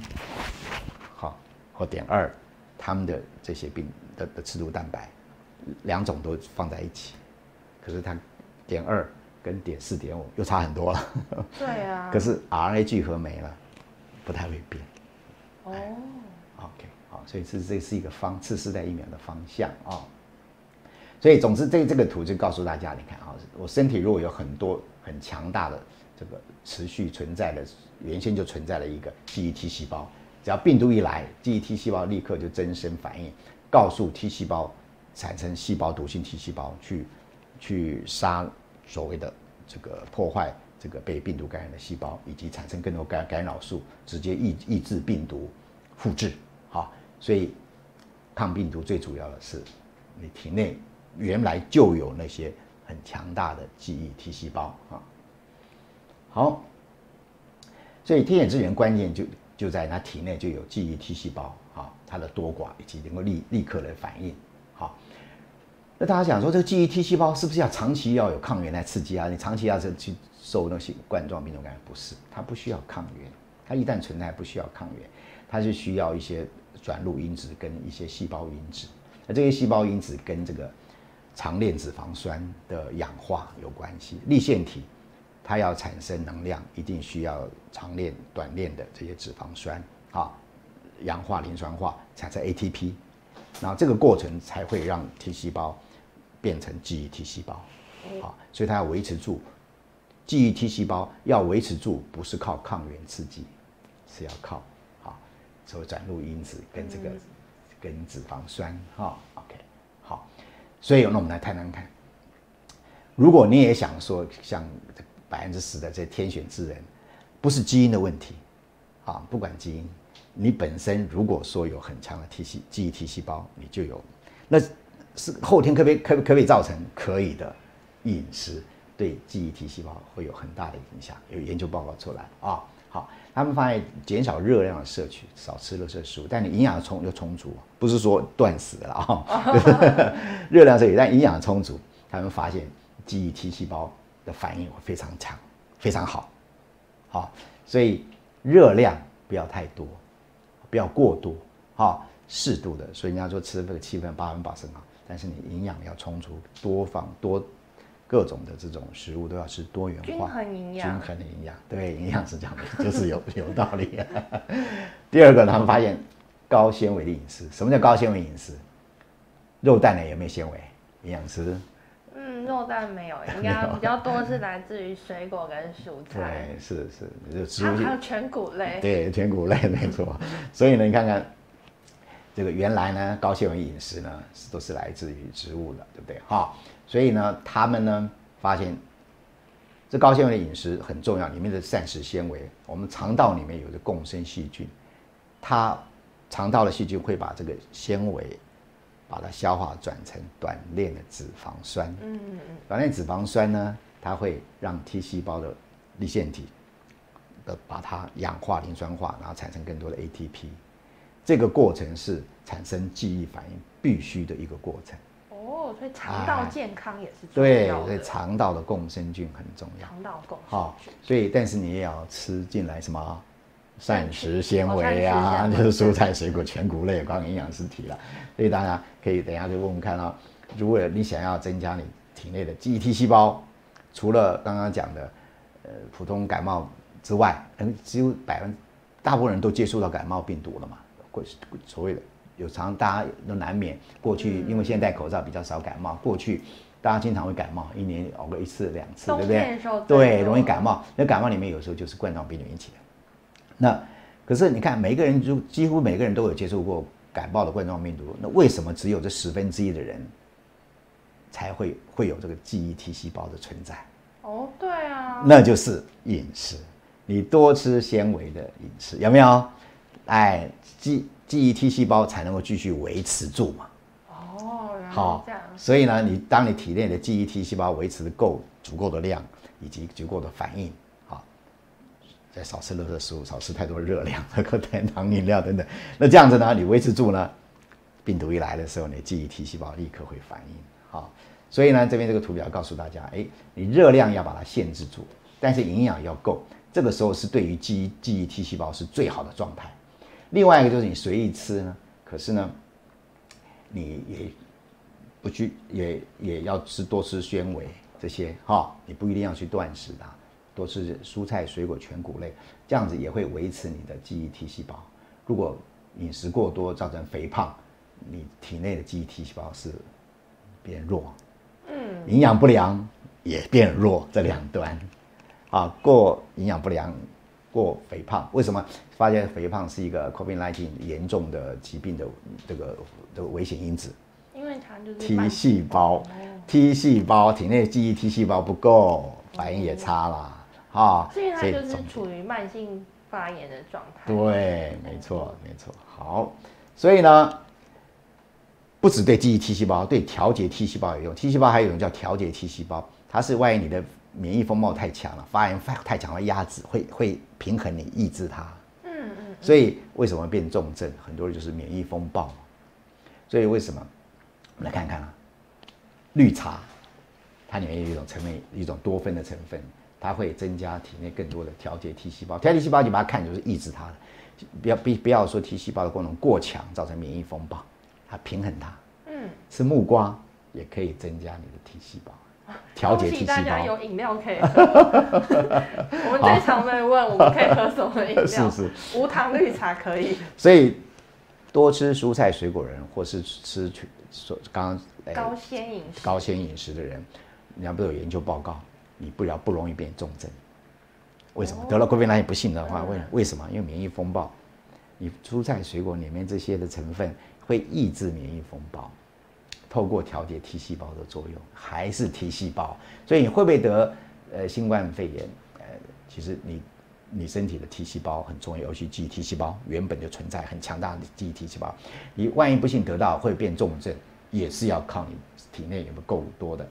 好或点二，他们的这些病的的刺突蛋白，两种都放在一起，可是它点二跟点四点五又差很多了，对啊，可是 R N A 聚合酶了，不太会变，哦、oh. ，OK。所以是这是一个方次世代疫苗的方向啊、哦，所以总之这这个图就告诉大家，你看啊、哦，我身体如果有很多很强大的这个持续存在的原先就存在了一个记忆 T 细胞，只要病毒一来，记忆 T 细胞立刻就增生反应，告诉 T 细胞产生细胞毒性 T 细胞去去杀所谓的这个破坏这个被病毒感染的细胞，以及产生更多干干扰素，直接抑抑制病毒复制啊。哦，所以，抗病毒最主要的是，你体内原来就有那些很强大的记忆 T 细胞啊。好，所以天选之人关键就就在他体内就有记忆 T 细胞啊，它的多寡以及能够立立刻的反应。好，那大家想说，这个记忆 T 细胞是不是要长期要有抗原来刺激啊？你长期要是去受那些冠状病毒感染，不是，它不需要抗原，它一旦存在不需要抗原，它是需要一些。转录因子跟一些细胞因子，那这些细胞因子跟这个长链脂肪酸的氧化有关系。粒线体它要产生能量，一定需要长链、短链的这些脂肪酸啊，氧化、磷酸化产生 A T P， 然后这个过程才会让 T 细胞变成记忆 T 细胞啊，所以它要维持住记忆 T 细胞要维持住，不是靠抗原刺激，是要靠。所以转录因子跟这个跟脂肪酸哈、哦、，OK， 好，所以那我们来谈谈看，如果你也想说像百分之十的这天选之人，不是基因的问题，啊，不管基因，你本身如果说有很强的 T 细记忆 T 细胞，你就有，那是后天可不可以可可不可以造成？可以的，饮食对记忆 T 细胞会有很大的影响，有研究报告出来啊。哦，好，他们发现减少热量的摄取，少吃热色食物，但你营养充又充足，不是说断食了啊、哦，热量摄取但营养充足，他们发现记忆 T 细胞的反应会非常强，非常好，好，所以热量不要太多，不要过多，好、哦，适度的，所以人家说吃这个七分八分饱是很好，但是你营养要充足，多放多。各种的这种食物都要吃多元化，均衡营养，均衡的营养，对，营养是这样的，就是有有道理、啊。第二个，他们发现高纤维的饮食，什么叫高纤维饮食？肉蛋呢有没有纤维？营养师？嗯，肉蛋没有，应该比较多是来自于水果跟蔬菜。对，是是，就植物。还有全谷类。对，全谷类没错。所以呢，你看看这个原来呢，高纤维饮食呢都是来自于植物的，对不对？哈、哦。所以呢，他们呢发现，这高纤维的饮食很重要，里面的膳食纤维，我们肠道里面有着共生细菌，它肠道的细菌会把这个纤维，把它消化转成短链的脂肪酸。嗯嗯嗯。短链脂肪酸呢，它会让 T 细胞的粒线体呃把它氧化、磷酸化，然后产生更多的 A T P。这个过程是产生记忆反应必须的一个过程。哦，所以肠道健康也是重要的。啊、对，所以肠道的共生菌很重要。肠道共生菌。好，所以但是你也要吃进来什么？ 膳食纤维啊，就是蔬菜水果全谷类，光营养师提了，所以大家可以等一下就问问看啊、哦。如果你想要增加你体内的记忆 T 细胞，除了刚刚讲的呃普通感冒之外，嗯，几乎百分大部分人都接触到感冒病毒了嘛，过所谓的有常大家都难免过去，因为现在戴口罩比较少感冒，过去。 大家经常会感冒，一年熬个一次两次，对不对？对，容易感冒。那感冒里面有时候就是冠状病毒引起的。那可是你看，每个人就几乎每个人都有接触过感冒的冠状病毒，那为什么只有这十分之一的人才会会有这个记忆 T 细胞的存在？哦，对啊，那就是饮食，你多吃纤维的饮食，有没有？哎，记记忆 T 细胞才能够继续维持住嘛。 好，所以呢，你当你体内的记忆 T 细胞维持够足够的量，以及足够的反应，好，再少吃热的食物，少吃太多热量，喝太糖饮料等等。那这样子呢，你维持住呢，病毒一来的时候，你记忆 T 细胞立刻会反应。好，所以呢，这边这个图表告诉大家，哎、欸，你热量要把它限制住，但是营养要够，这个时候是对于记忆记忆 T 细胞是最好的状态。另外一个就是你随意吃呢，可是呢，你也。 不去也也要吃多吃纤维这些哈、哦，你不一定要去断食的、啊，多吃蔬菜水果全谷类，这样子也会维持你的记忆 T 细胞。如果饮食过多造成肥胖，你体内的记忆 T 细胞是变弱，嗯，营养不良也变弱，这两端啊，过营养不良，过肥胖，为什么发现肥胖是一个 COVID 十九 严重的疾病的这个的危险因子？ T 细胞 ，T 细胞体内记忆 T 细胞不够，反应也差啦，哈、嗯，哦、所以它就是处于慢性发炎的状态。对，没错，没错。好，所以呢，不只对记忆 T 细胞，对调节 T 细胞有用。T 细胞还有一种叫调节 T 细胞，它是万一你的免疫风暴太强了，发炎太强了，压制会会平衡你，抑制它。嗯 嗯, 嗯。所以为什么变重症？很多人就是免疫风暴。所以为什么？ 我们来看看啊，绿茶，它里面有一种成分，一种多酚的成分，它会增加体内更多的调节 T 细胞。调节 T 细胞你把它看就是抑制它的，不要不不要说 T 细胞的功能过强，造成免疫风暴，它平衡它。嗯，吃木瓜也可以增加你的 T 细胞。 调节 T 细胞。大家有饮料可以喝。我们最常被问我们可以喝什么饮料？是是，无糖绿茶可以。所以多吃蔬菜水果的人，或是吃。 说刚刚高纤饮食高纤饮食的人，人家不是有研究报告，你不了不容易变重症。为什么、哦、得了 COVID 十九 不幸的话，为、嗯、为什么？因为免疫风暴，你蔬菜水果里面这些的成分会抑制免疫风暴，透过调节 T 细胞的作用，还是 T 细胞。所以你会不会得呃新冠肺炎？呃，其实你你身体的 T 细胞很重要，尤其记忆 T 细胞原本就存在很强大的记忆 T 细胞，你万一不幸得到会变重症。 也是要靠你体内有没有够多的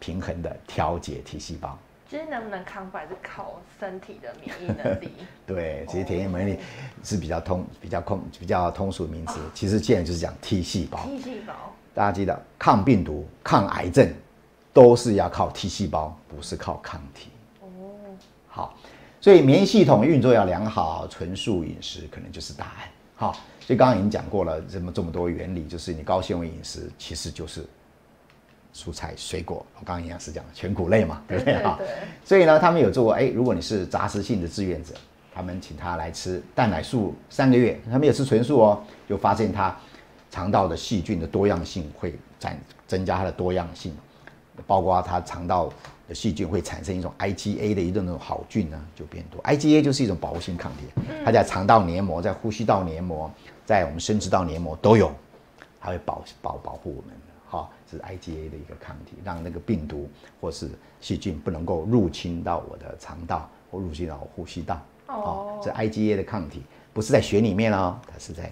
平衡的调节 T 细胞，其实能不能康复还是靠身体的免疫能力。对，其实体内免疫是比较通、比较空、比较通俗的名词。哦、其实现在就是讲 T 细胞。T 细胞，大家记得抗病毒、抗癌症都是要靠 T 细胞，不是靠抗体。哦，好，所以免疫系统运作要良好，纯素饮食可能就是答案。好。 所以刚刚已经讲过了，这么这么多原理，就是你高纤维饮食其实就是蔬菜水果。我刚刚营养师讲的全谷类嘛，对不对啊？所以呢，他们有做过，哎，如果你是杂食性的志愿者，他们请他来吃蛋奶素三个月，他们也吃纯素哦，就发现他肠道的细菌的多样性会增加它的多样性，包括它肠道的细菌会产生一种 I G A 的一种那种好菌呢，就变多。I G A 就是一种保护性抗体，它在肠道黏膜、在呼吸道黏膜。 在我们生殖道黏膜都有，它会保保保护我们的，哈、哦，这是 I G A 的一个抗体，让那个病毒或是细菌不能够入侵到我的肠道或入侵到我呼吸道。哦，这、哦、I G A 的抗体不是在血里面哦，它是在，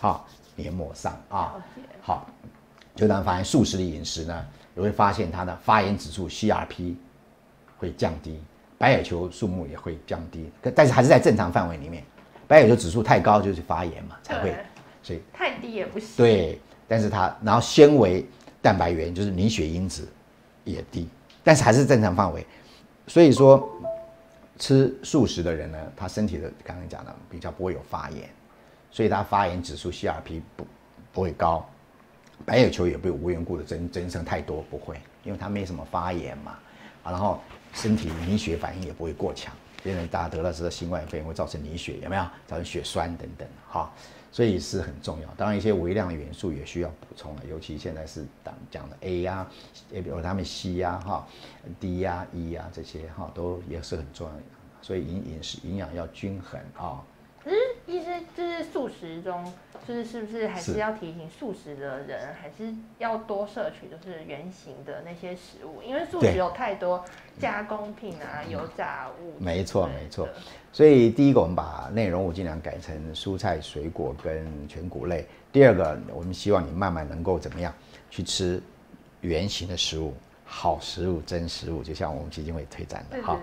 哈、哦，黏膜上啊。好、哦，就当发现素食的饮食呢，也会发现它的发炎指数 C R P 会降低，白血球数目也会降低，但是还是在正常范围里面。白血球指数太高就是发炎嘛，才会，所以太低也不行。对，但是它然后纤维蛋白原就是凝血因子也低，但是还是正常范围。所以说，吃素食的人呢，他身体的刚刚讲的比较不会有发炎，所以他发炎指数 C R P 不不会高，白血球也不会无缘故的增增生太多，不会，因为他没什么发炎嘛。然后身体凝血反应也不会过强。因为大家得了这新冠肺炎会造成凝血，有没有造成血栓等等哈，所以是很重要。当然，一些微量元素也需要补充了，尤其现在是讲的 A 呀、啊、比如他们 C 呀、哈 D 呀、E 呀这些哈，都也是很重要的。所以饮饮食营养要均衡啊。嗯，医生就是素食中，就是是不是还是要提醒素食的人，还是要多摄取就是原型的那些食物，因为素食有太多加工品啊、油炸物。没错，没错。所以第一个，我们把内容物尽量改成蔬菜、水果跟全谷类。第二个，我们希望你慢慢能够怎么样去吃原型的食物。好食物、真食物，就像我们基金会推展的哈，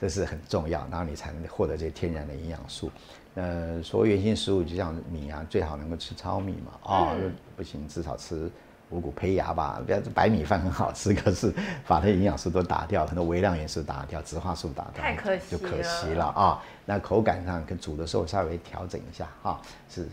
这是很重要，然后你才能获得这些天然的营养素。呃，所谓原型食物，就像米啊，最好能够吃糙米嘛，哦，嗯、不行至少吃五谷胚芽吧，不要白米饭很好吃，可是把那营养素都打掉，很多微量元素打掉，植化素打掉，太可惜了，就可惜了啊、哦。那口感上跟煮的时候稍微调整一下哈、哦，是是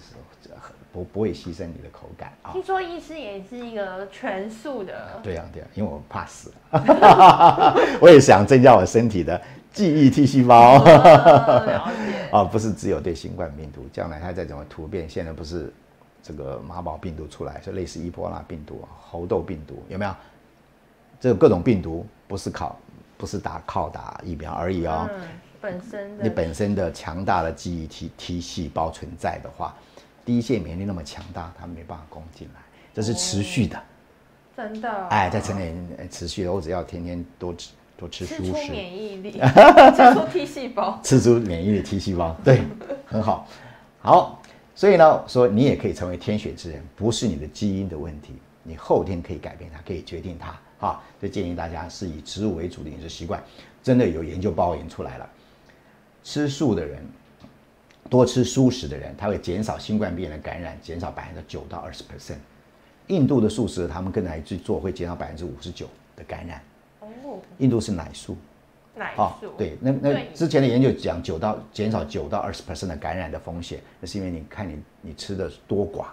不不会牺牲你的口感啊。哦、听说医师也是一个全素的，对啊对啊，因为我怕死了，我也想增加我身体的记忆 T 细胞。了解啊、哦，不是只有对新冠病毒，将来它再怎么突变，现在不是。这个马宝病毒出来，就类似伊波拉病毒、猴痘病毒，有没有？这各种病毒不是靠不是打靠打疫苗而已哦。嗯、本身的你本身的强大的记忆 T T 细胞存在的话，第一线免疫力那么强大，它没办法攻进来，这是持续的。哦、真的、哦？哎，在成年持续的，我只要天天多吃多吃蔬食，吃出免疫力，吃出 T 细胞，吃出免疫力 T 细胞，对，很好，好。所以呢，说你也可以成为天选之人，不是你的基因的问题，你后天可以改变它，可以决定它啊。所以建议大家是以植物为主的饮食习惯，真的有研究报告出来了，吃素的人，多吃蔬食的人，他会减少新冠病人的感染，减少百分之九到二十 percent。印度的素食，他们跟来去做会减少百分之五十九的感染。哦，印度是奶素。奶素、哦、对，那那之前的研究讲九到减少九到二十 percent 的感染的风险，那是因为你看你你吃的多寡，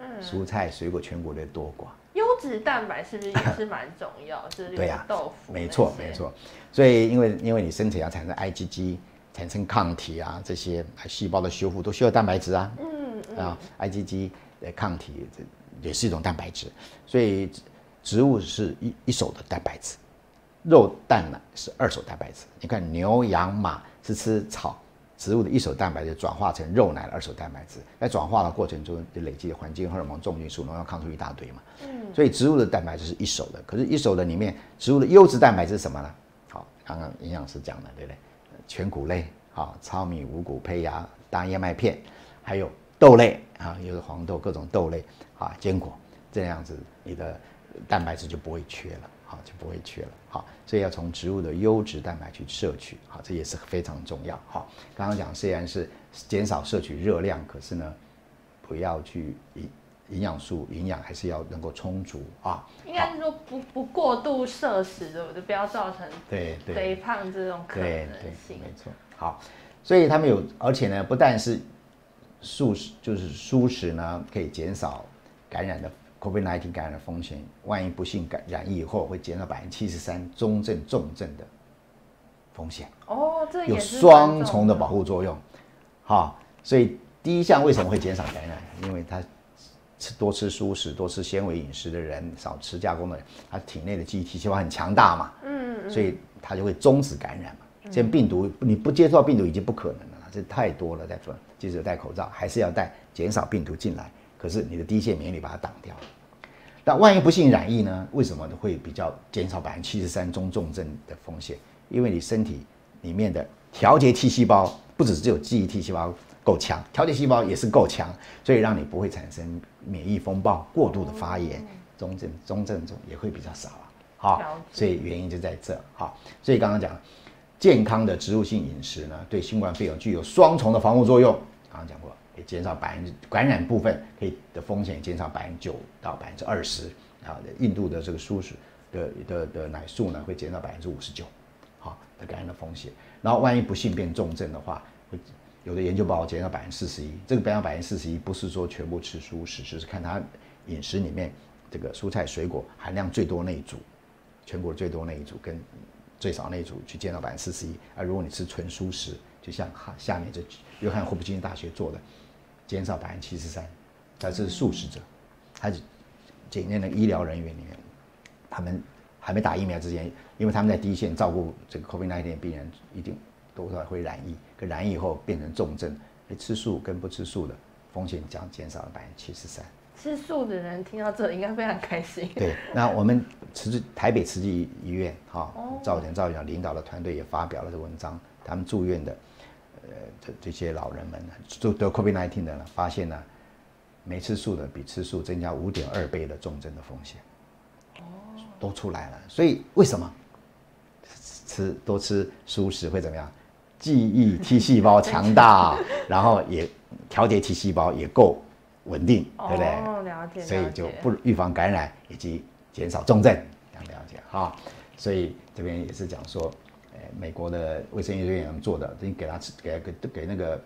嗯，蔬菜水果全谷类多寡，优质蛋白是不是也是蛮重要？就是对呀，豆腐，没错没错。所以因为因为你身体要产生 IgG， 产生抗体啊，这些细胞的修复都需要蛋白质啊，嗯嗯啊 ，IgG 的抗体也是一种蛋白质，所以植物是一一手的蛋白质。肉蛋呢是二手蛋白质，你看牛羊马是吃草植物的一手蛋白质转化成肉奶的二手蛋白质，在转化的过程中就累积环境荷尔蒙、重金属、农药、抗生素一大堆嘛。嗯，所以植物的蛋白质是一手的，可是一手的里面植物的优质蛋白质是什么呢？好，刚刚营养师讲的对不对？全谷类，好，糙米、五谷、胚芽、大燕麦片，还有豆类啊，又是黄豆各种豆类啊，坚果，这样子你的蛋白质就不会缺了。好，就不会缺了。好，所以要从植物的优质蛋白去摄取，好，这也是非常重要。好，刚刚讲虽然是减少摄取热量，可是呢，不要去营营养素营养还是要能够充足啊。应该是说不不过度摄食，对不对？不要造成对肥胖这种可能性。对对对，没错。好，所以他们有，而且呢，不但是素食，就是蔬食呢，可以减少感染的。COVID 十九 感染的风险，万一不幸感染疫以后，会减少百分之七十三中症、重症的风险。哦，这也是有双重的保护作用。好，所以第一项为什么会减少感染？因为他吃多吃蔬食、多吃纤维饮食的人，少吃加工的人，他体内的记忆 T 细胞很强大嘛，嗯嗯，所以他就会终止感染嘛。现在病毒你不接触到病毒已经不可能了，这太多了。再说，即使戴口罩，还是要戴，减少病毒进来。可是你的第一线免疫力把它挡掉了，那万一不幸染疫呢？为什么会比较减少百分之七十三中重症的风险？因为你身体里面的调节 T 细胞不只只有记忆 T 细胞够强，调节细胞也是够强，所以让你不会产生免疫风暴、过度的发炎，中症中症也会比较少啊。啊，所以原因就在这啊。所以刚刚讲健康的植物性饮食呢，对新冠肺炎具有双重的防护作用。刚刚讲过，可以减少百分之感染部分可以的风险减少百分之九到百分之二十啊。印度的这个蔬食的的 的, 的奶素呢，会减少百分之五十九，好的感染的风险。然后万一不幸变重症的话，会。有的研究报告减少百分之四十一，这个减少百分之四十一不是说全部吃蔬食，就是看它饮食里面这个蔬菜水果含量最多那一组，全国最多那一组跟最少那一组去减少百分之四十一。而如果你吃纯蔬食，就像下面这约翰霍普金斯大学做的，减少百分之七十三，它是素食者，它检验的医疗人员里面，他们还没打疫苗之前，因为他们在第一线照顾这个 COVID 十九 的病人，一定。多少会染疫，可染疫以后变成重症。吃素跟不吃素的风险将减少了百分之七十三。吃素的人听到这应该非常开心。对，那我们慈济台北慈济医院哈、哦，赵仁赵院领导的团队也发表了这文章，他们住院的呃这这些老人们呢，都得 COVID 十九 的呢，发现呢，没吃素的比吃素增加五点二倍的重症的风险，哦，都出来了。所以为什么吃多吃素食会怎么样？记忆 T 细胞强大，然后也调节 T 细胞也够稳定，哦、对不对？哦，了解。所以就不预防感染以及减少重症，这样了解哈。所以这边也是讲说，呃，美国的卫生研究员做的，你给他吃，给给给那个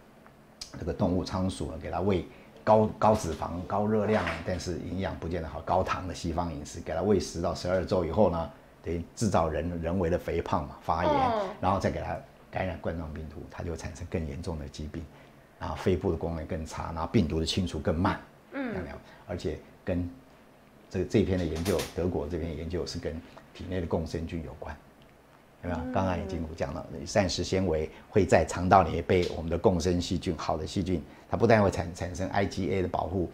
那个动物仓鼠，给它喂高高脂肪、高热量，但是营养不见得好、高糖的西方饮食，给它喂十到十二周以后呢，等于制造人人为的肥胖嘛，发炎，嗯、然后再给它。感染冠状病毒，它就会产生更严重的疾病，然后肺部的功能更差，然后病毒的清除更慢，嗯，而且跟这这篇的研究，德国这篇研究是跟体内的共生菌有关，有没有？刚刚已经讲了，膳食纤维会在肠道里被我们的共生细菌，好的细菌，它不但会产产生 I G A 的保护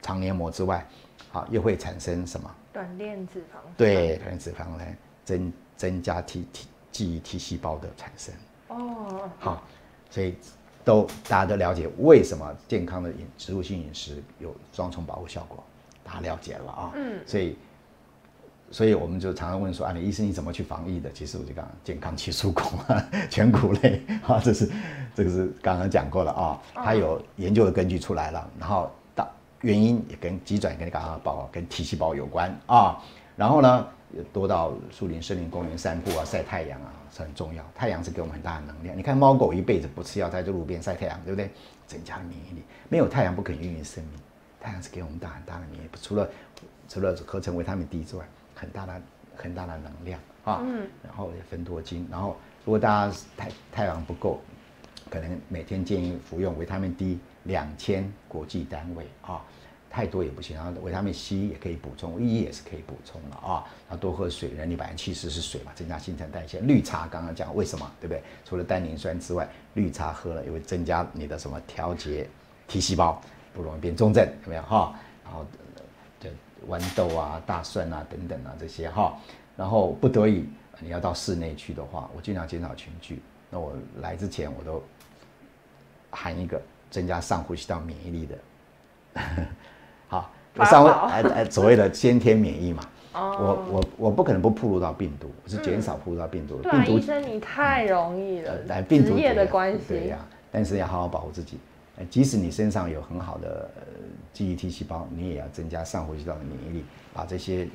肠黏膜之外，好，又会产生什么？短链脂肪酸。对，短链脂肪酸增增加 T T。记忆 T 细胞的产生哦，好，所以都大家都了解为什么健康的饮植物性饮食有双重保护效果，大家了解了啊、哦。嗯，所以所以我们就常常问说，啊，你医生你怎么去防疫的？其实我就讲健康七蔬果啊，全谷类啊，这是这个是刚刚讲过了啊、哦，它有研究的根据出来了，然后大原因也跟急转跟刚刚报告跟 T 细胞有关啊，然后呢？多到树林、森林公园散步啊，晒太阳啊是很重要。太阳是给我们很大的能量。你看猫狗一辈子不吃药，在这路边晒太阳，对不对？增加了免疫力。没有太阳不可能孕育生命。太阳是给我们大很大的免疫力，除了除了合成维他命 D 之外，很大的很大的能量啊。嗯。然后也分多精。然后如果大家太太阳不够，可能每天建议服用维他命 D 两千国际单位啊。太多也不行，然后维他命 C 也可以补充 ，E 也是可以补充了啊。然后多喝水，人体百分之七十是水嘛，增加新陈代谢。绿茶刚刚讲为什么，对不对？除了单宁酸之外，绿茶喝了也会增加你的什么调节 T 细胞，不容易变重症，有没有哈？然后就豌豆啊、大蒜啊等等啊这些哈。然后不得已你要到室内去的话，我尽量减少群聚。那我来之前我都含一个增加上呼吸道免疫力的。好，我上回哎哎，所谓的先天免疫嘛，我我我不可能不暴露到病毒，我是减少暴露到病毒。对啊，医生你太容易了，职业的关系。对呀，但是要好好保护自己。即使你身上有很好的记忆 T 细胞，你也要增加上呼吸道的免疫力，把这些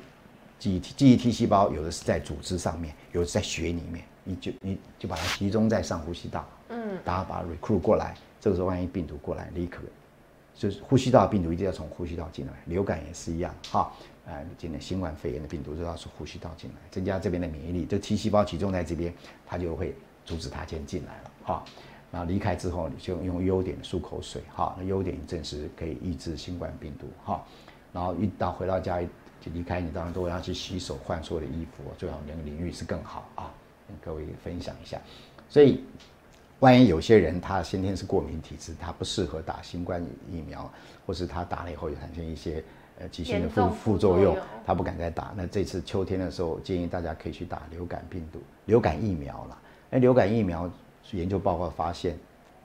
记忆记忆 T 细胞有的是在组织上面，有的是在血里面，你就你就把它集中在上呼吸道，嗯，大家把它 recruit 过来，这个时候万一病毒过来，立刻。就是呼吸道病毒一定要从呼吸道进来，流感也是一样哈。呃，今天新冠肺炎的病毒都要从呼吸道进来，增加这边的免疫力。这 T 细胞集中在这边，它就会阻止它先进来了哈。然后离开之后，你就用优点漱口水哈，那优点证实可以抑制新冠病毒哈。然后一到回到家就离开，你当然都要去洗手换所有的衣服，最好那个淋浴是更好啊。跟各位分享一下，所以。万一有些人他先天是过敏体质，他不适合打新冠疫苗，或是他打了以后有产生一些呃急性的副副作用，他不敢再打。那这次秋天的时候，建议大家可以去打流感病毒、流感疫苗了。那流感疫苗研究报告发现，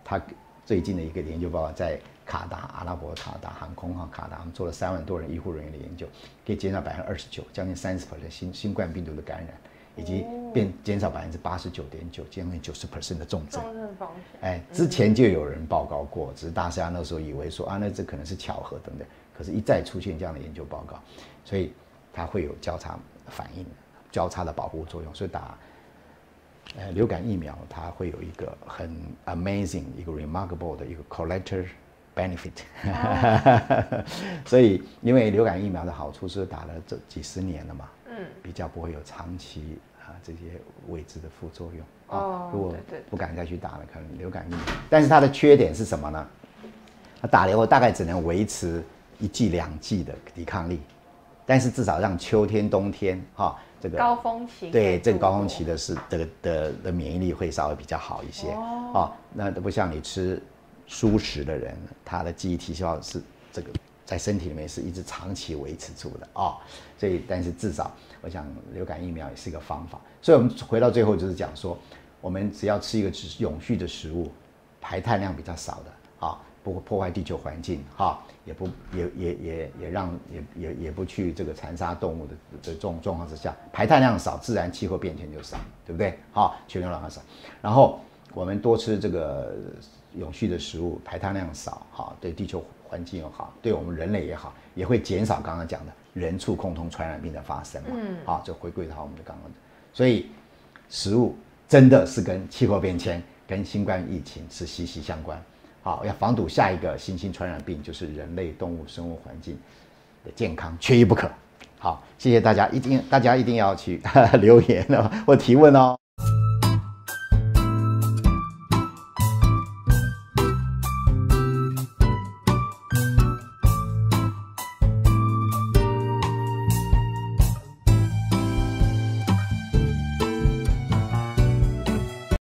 他最近的一个研究报告在卡达、阿拉伯卡达航空哈卡达，我们做了三万多人医护人员的研究，可以减少百分之二十九，将近三十 percent 新新冠病毒的感染，以及变减少百分之八十九点九，将近九十 percent 的重症。重症风险。哎，之前就有人报告过，只是大家那时候以为说啊，那这可能是巧合等等，可是一再出现这样的研究报告，所以它会有交叉反应、交叉的保护作用，所以打。 呃，流感疫苗它会有一个很 amazing、一个 remarkable 的一个 collateral benefit， 所以因为流感疫苗的好处是打了这几十年了嘛，嗯，比较不会有长期啊这些未知的副作用啊。如果不敢再去打了，可能流感疫苗，但是它的缺点是什么呢？它打了以后大概只能维持一剂两剂的抵抗力，但是至少让秋天、冬天哈。啊 这个高峰期对这个高峰期的是这个的的免疫力会稍微比较好一些哦，那不像你吃蔬食的人，他的记忆体细胞是这个在身体里面是一直长期维持住的哦，所以但是至少我想流感疫苗也是一个方法，所以我们回到最后就是讲说，我们只要吃一个永续的食物，排碳量比较少的啊。哦 不破坏地球环境，哈，也不也也也也让也也也不去这个残杀动物的的这种状况之下，排碳量少，自然气候变迁就少，对不对？哈，全球暖化少，然后我们多吃这个永续的食物，排碳量少，哈，对地球环境又好，对我们人类也好，也会减少刚刚讲的人畜共同传染病的发生嘛。嗯，好，就回归到我们的刚刚的，所以食物真的是跟气候变迁、跟新冠疫情是息息相关。 好，要防堵下一个新兴传染病，就是人类、动物、生物环境的健康缺一不可。好，谢谢大家，一定大家一定要去呵呵留言哦，或提问哦。